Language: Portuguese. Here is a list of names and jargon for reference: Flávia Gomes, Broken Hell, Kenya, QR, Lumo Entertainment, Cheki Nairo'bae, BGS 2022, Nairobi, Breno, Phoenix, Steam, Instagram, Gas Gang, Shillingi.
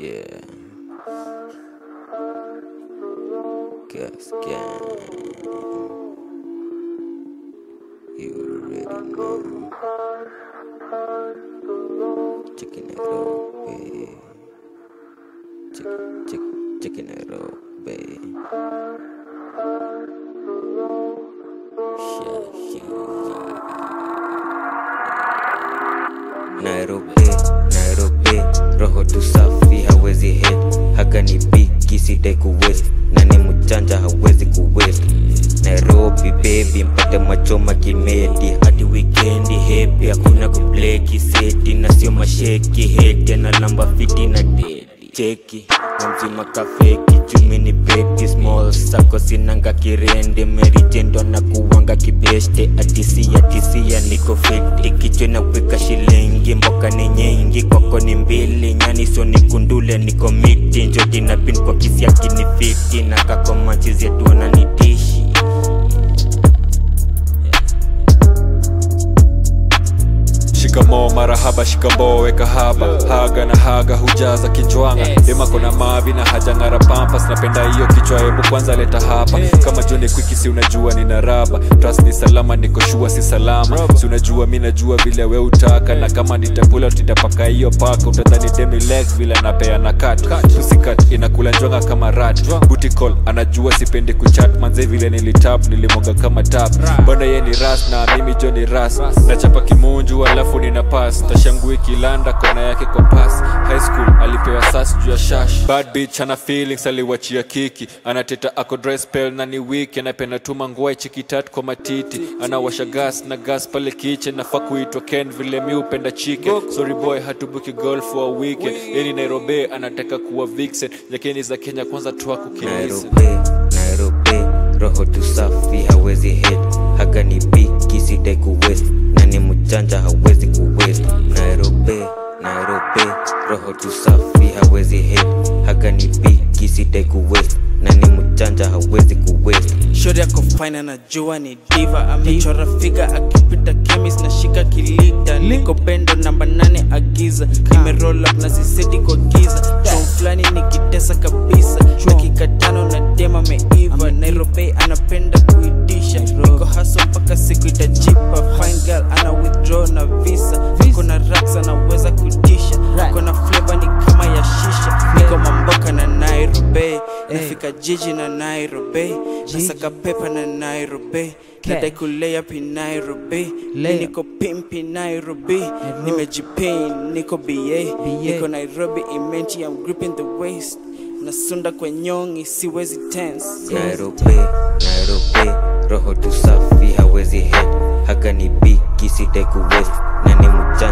Yeah. Gas Gang. You already know. Cheki Nairo'bae. Cheki Nairo'bae. Nairo'bae, roho tu safi hawezi hate, haka ni big sidai ku waste, na ni mchanja hawezi ku waste. Nairobi baby mpate machoma kimedi hadi weekendi, happy hakuna kuplay kiseti, na sio masheki hate na lamba fiti na dead. Cheki mzima kafeki jumini baby small sako sinanga kirende, Mary Jane na kuwanga kibeste, atisia niko fake ikichwe na weka shilingi, mboka ni nyingi kwako ni mbili, nyani sio nikundule niko miti, njoti na pin kwa kisi yake ni fiti, na kako machizi yetu wananitishi. Shikamo marahaba shikamo weka haba, haga na haga hujaza kichwanga, dema kona mavi na haja ngara pampas, napenda hiyo kichwa hebu kwanza leta hapa. Kama John Quick si unajua nina raba, trust ni salama niko sure si salama, si unajua mimi najua vile wewe utaka, na kama nitakula tutapaka hiyo paka, utadhani demi legs vile anapea na cut, tusikat inakula njwanga kama rat, booty call anajua sipende kuchat, manze vile nilitap nilimwaga kama tap, bana yeye ni ras na mimi John ni ras, nachapa kimunju alafu nina pass, tashangue kilanda kona yake compass, high school alipewa sas juu ya shash, bad bitch ana feelings aliwachia kiki, anateta ako dress spell na ni wiki, anapenda tuma nguo chikitat kwa matiti, anawasha gas na gas pale kitchen, na fuck uitwa Ken vile mi upenda chicken, sorry boy hatubuki girl for a weekend, yani Nairo'bae anataka kuwa vixen, yakeni za Kenya kwanza tuwa kukilisa. Nairo'bae roho tu safi hawezi hate, haka ni biki sidai ku waste, ni mchanja hawezi kuwaste. Nairo'bae roho tu safi hawezi hate, haka ni biki sidai kuwaste, na ni mchanja hawezi kuwaste. Shorty ako fine na jua ni diva, amechora figa akipita chemist na shika kilita, niko pendo namba 8 agiza, nime roll up na ziseti kwa giza, chom flani nikitesa kabisa, dakika 5 na dema meiva, Nairo'bae anapenda kuidisha, niko hustle mpaka siku itajipa, fine girl ana withdraw na visa, niko na racks anaweza kutisha, niko na flavor ni kama ya shisha, niko mamboka na Nairo'bae, nafika jiji na Nairo'bae, nasaka pepa na Nairo'bae, nadai kulay up in Nairo'bae, niko pimpi Nairo'bae, nimejipain niko BA, niko Nairobi imenti, I'm gripping the waist, nasunda kwa nyongi siwezi tense. Nairo'bae roho tu safi hawezi hate, haka ni biki sidai ku waste, na ni mchanja